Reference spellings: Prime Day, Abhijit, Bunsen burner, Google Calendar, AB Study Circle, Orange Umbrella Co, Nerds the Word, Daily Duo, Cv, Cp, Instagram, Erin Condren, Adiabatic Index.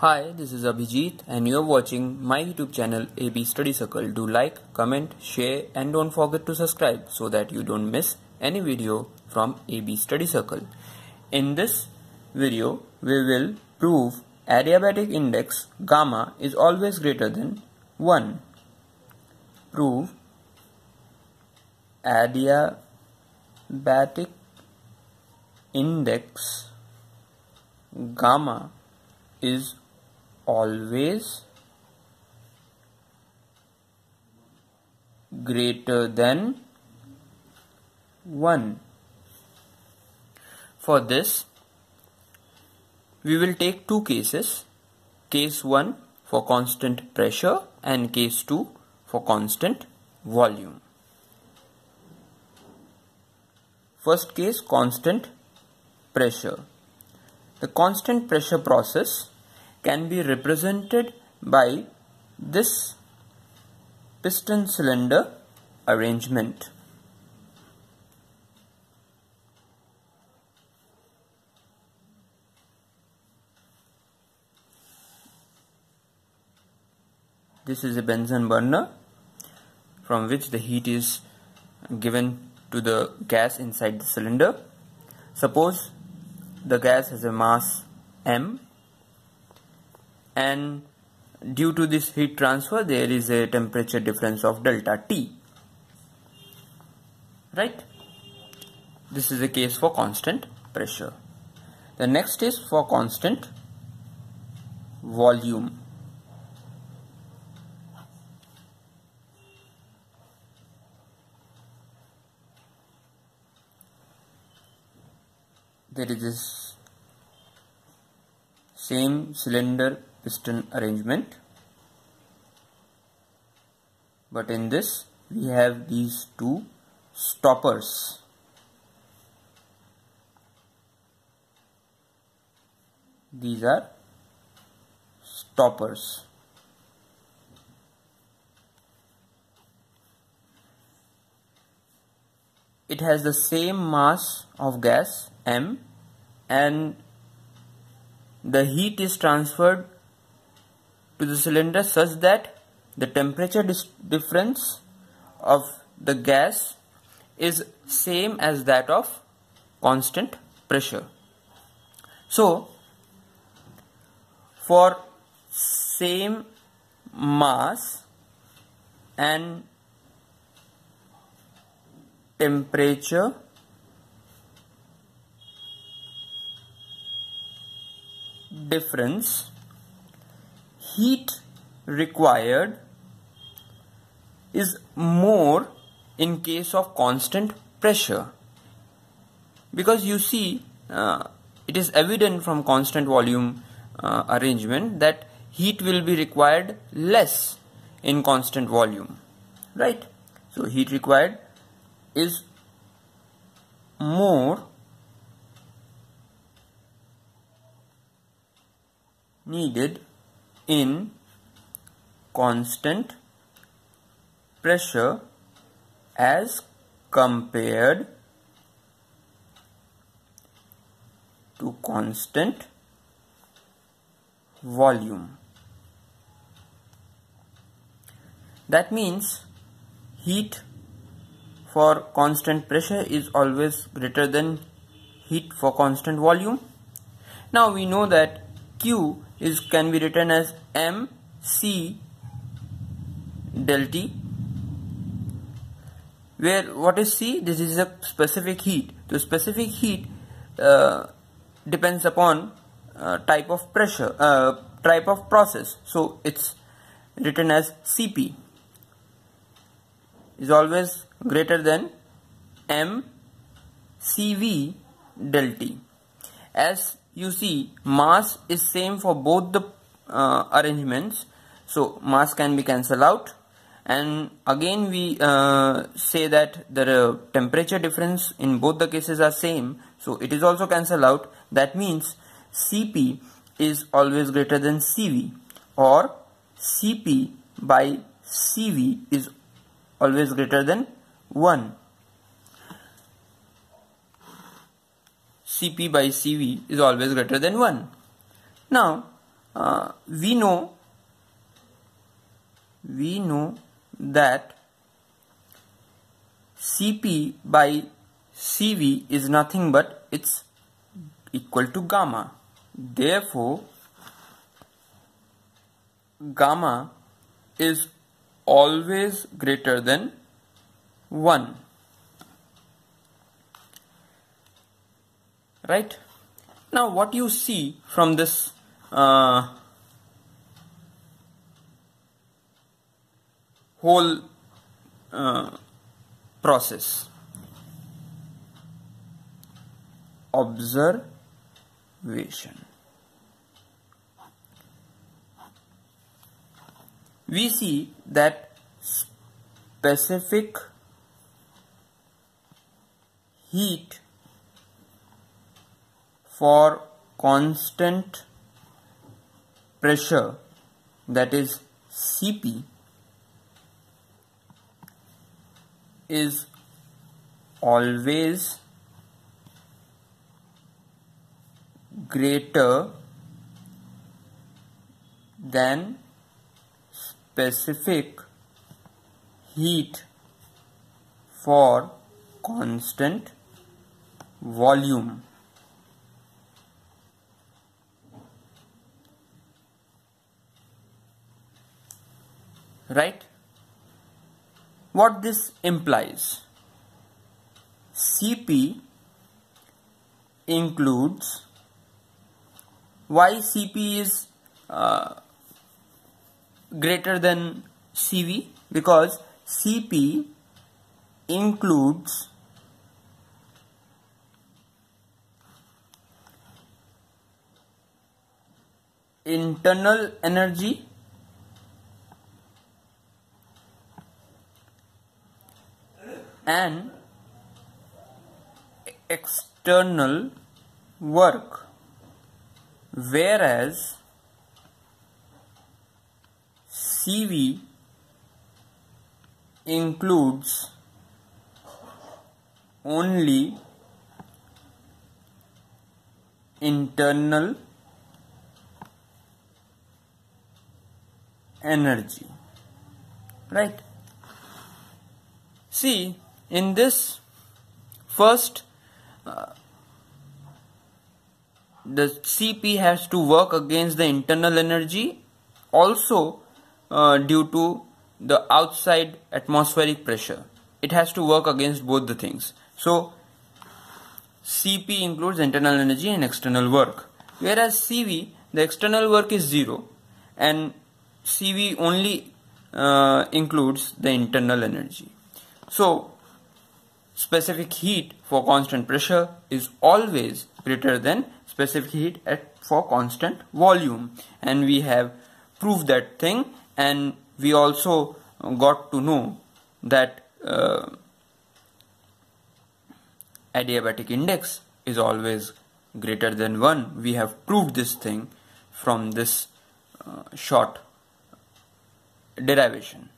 Hi, this is Abhijit and you are watching my YouTube channel AB Study Circle. Do like, comment, share and don't forget to subscribe so that you don't miss any video from AB Study Circle. In this video, we will prove adiabatic index gamma is always greater than 1. Prove adiabatic index gamma is always greater than 1. For this, we will take two cases, case 1 for constant pressure and case 2 for constant volume. First case, constant pressure. The constant pressure process can be represented by this piston cylinder arrangement. This is a Bunsen burner from which the heat is given to the gas inside the cylinder. Suppose the gas has a mass m and due to this heat transfer there is a temperature difference of delta T. Right? This is the case for constant pressure. The next is for constant volume. There is this same cylinder piston arrangement, but in this we have these two stoppers. These are stoppers. It has the same mass of gas m and the heat is transferred to the cylinder such that the temperature difference of the gas is same as that of constant pressure. So, for same mass and temperature difference, heat required is more in case of constant pressure, because you see it is evident from constant volume arrangement that heat will be required less in constant volume, right? So heat required is more needed in constant pressure as compared to constant volume. That means heat for constant pressure is always greater than heat for constant volume. Now we know that Q can be written as mc del T, where what is C? This is a specific heat. The specific heat depends upon type of pressure, type of process. So it's written as Cp is always greater than mcv del T. As you see, mass is same for both the arrangements, so mass can be cancelled out, and again we say that the temperature difference in both the cases are same, so it is also cancelled out. That means Cp is always greater than Cv, or Cp by Cv is always greater than 1. Cp by Cv is always greater than 1. Now we know that Cp by Cv is nothing but it's equal to gamma. Therefore, gamma is always greater than 1. Right? Now, what you see from this whole process. Observation. We see that specific heat for constant pressure, that is Cp, is always greater than specific heat for constant volume. Right? What this implies? Cp includes, why Cp is greater than Cv? Because Cp includes internal energy and external work, whereas Cv includes only internal energy. Right? See, in this first, the Cp has to work against the internal energy also due to the outside atmospheric pressure. It has to work against both the things. So, Cp includes internal energy and external work. Whereas Cv, the external work is 0 and Cv only includes the internal energy. So, specific heat for constant pressure is always greater than specific heat for constant volume, and we have proved that thing, and we also got to know that adiabatic index is always greater than 1. We have proved this thing from this short derivation.